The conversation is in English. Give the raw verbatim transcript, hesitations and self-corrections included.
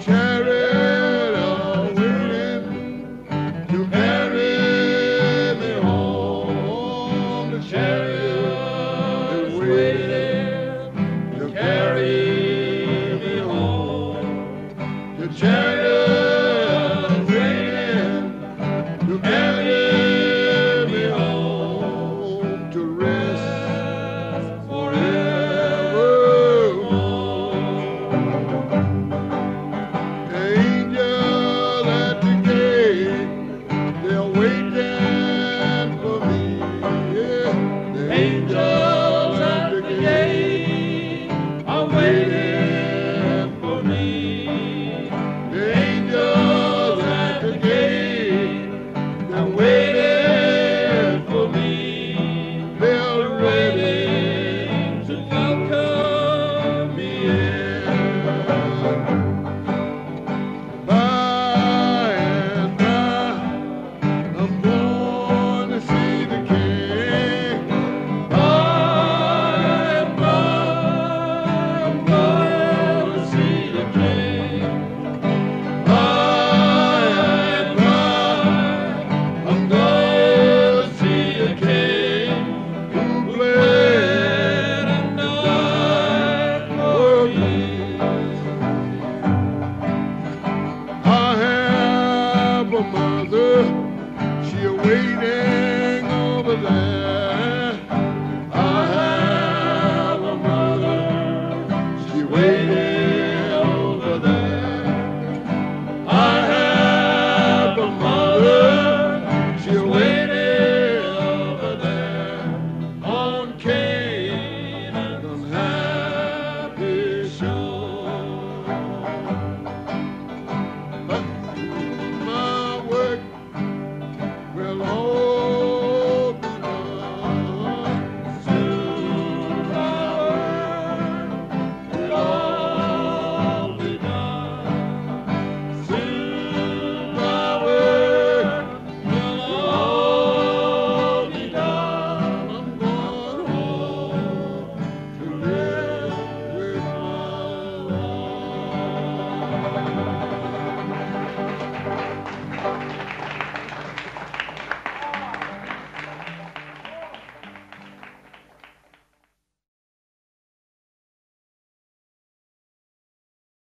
Cherry.